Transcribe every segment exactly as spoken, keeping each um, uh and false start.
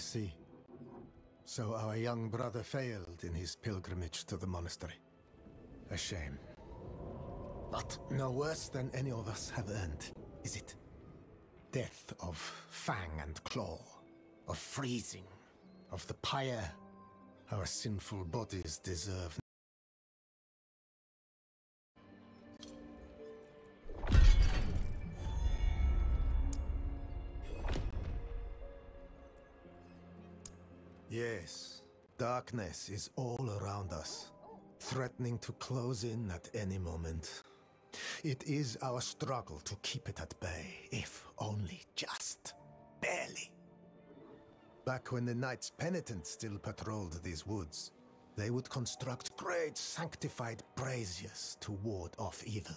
see. So our young brother failed in his pilgrimage to the monastery. A shame. But no worse than any of us have earned, is it? Death of fang and claw, of freezing, of the pyre. Our sinful bodies deserve nothing. Yes, darkness is all around us, threatening to close in at any moment. It is our struggle to keep it at bay, if only just barely. Back when the Knights Penitent still patrolled these woods, they would construct great sanctified braziers to ward off evil.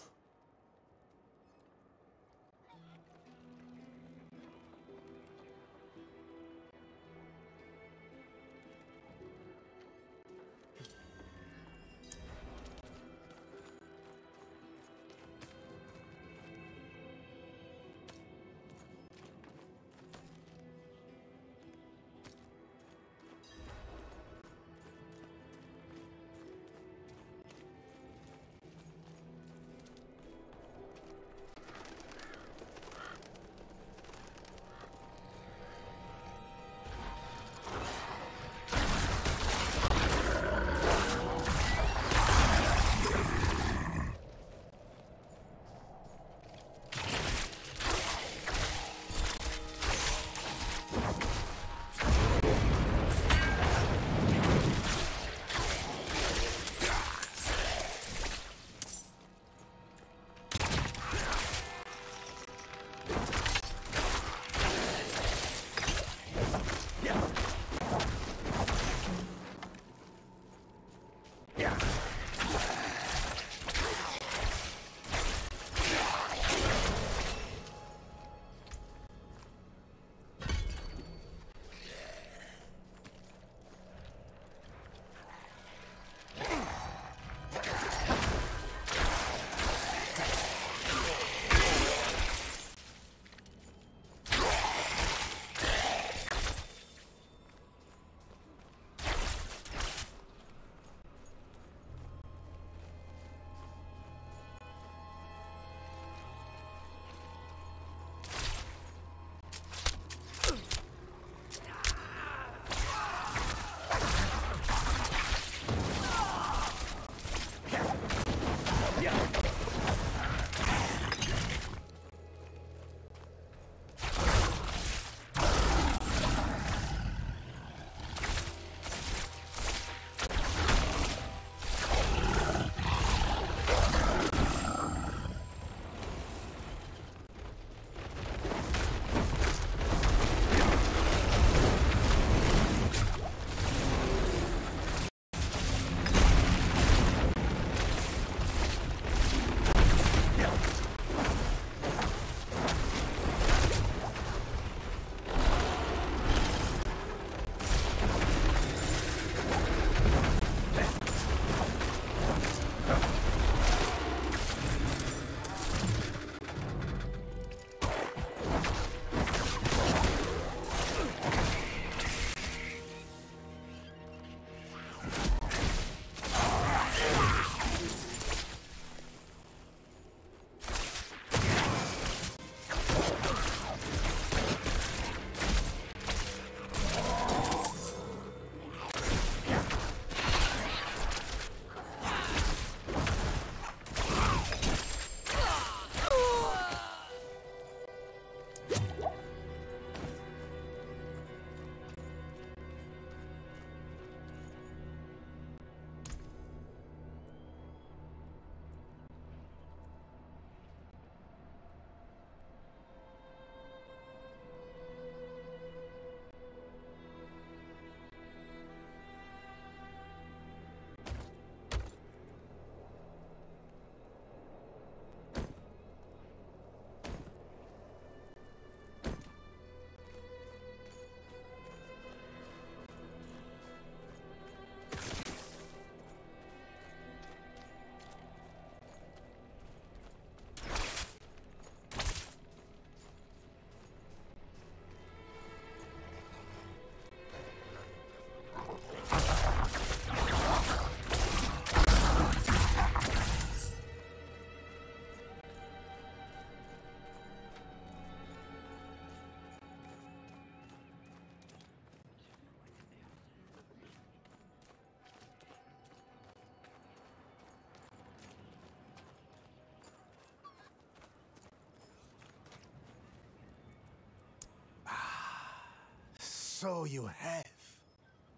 So you have.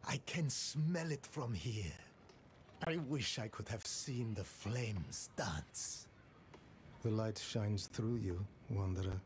I can smell it from here. I wish I could have seen the flames dance. The light shines through you, Wanderer.